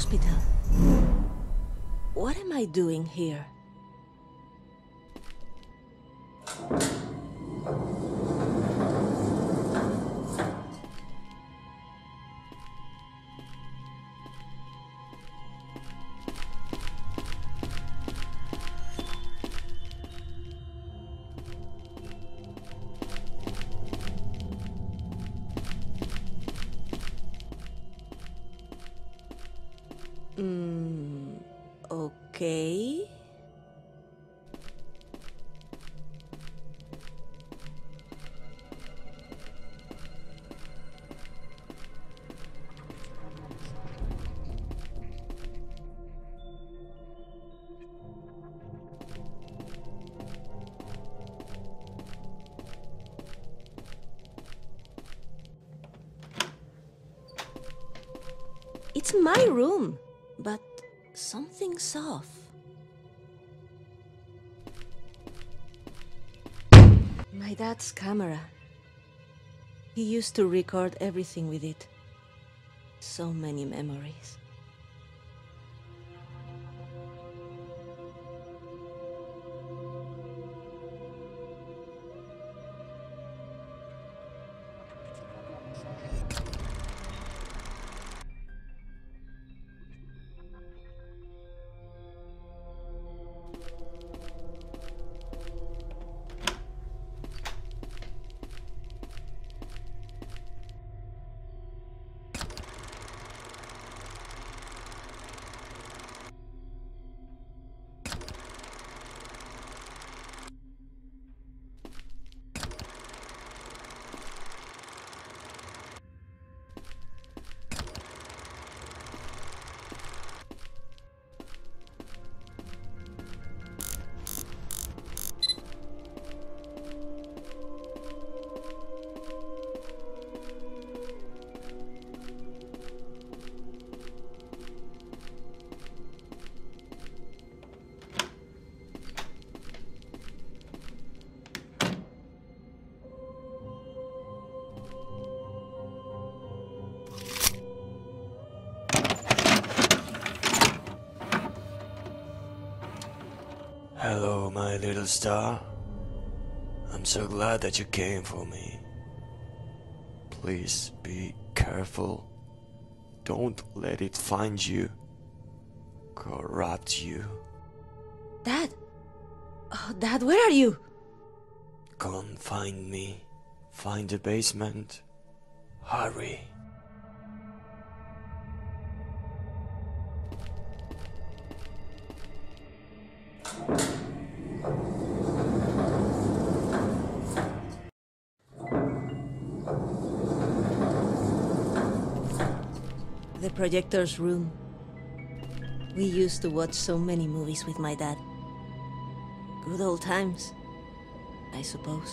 hospital. What am I doing here? Okay. It's my room, but something's off. My dad's camera. He used to record everything with it. So many memories. Hello, my little star. I'm so glad that you came for me. Please be careful. Don't let it find you. Corrupt you. Dad! Oh, Dad, where are you? Come find me. Find the basement. Hurry. The projector's room. We used to watch so many movies with my dad. Good old times, I suppose.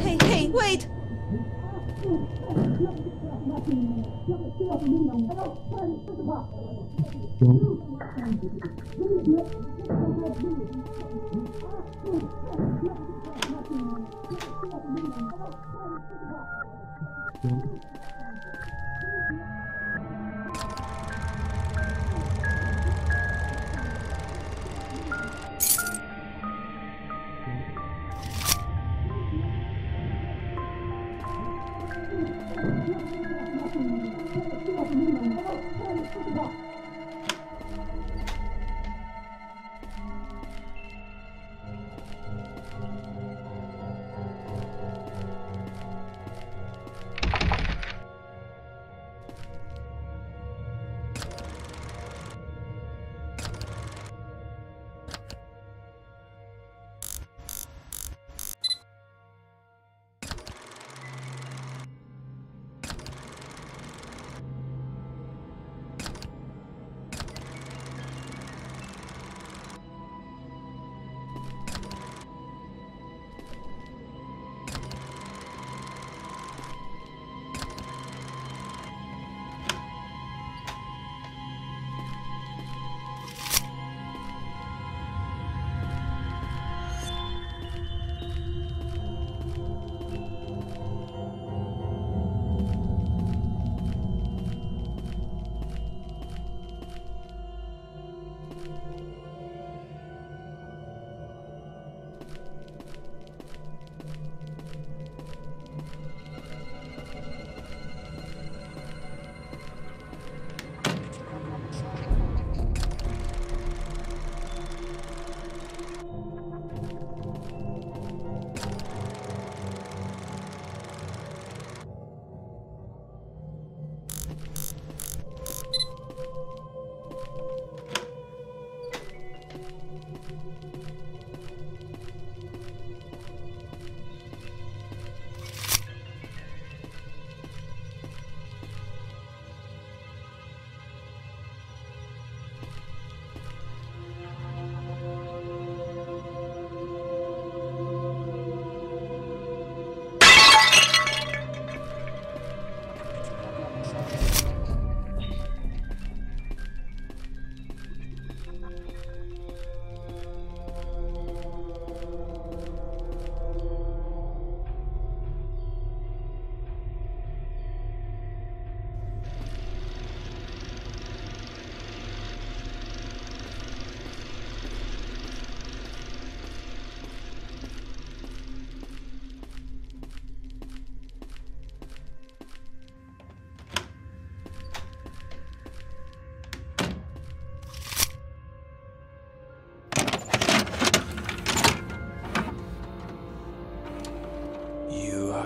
Hey, wait!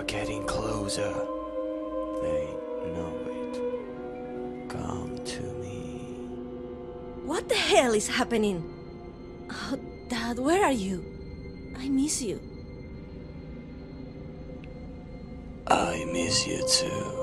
Getting closer. They know it. Come to me. What the hell is happening? Oh, Dad, where are you? I miss you. I miss you too.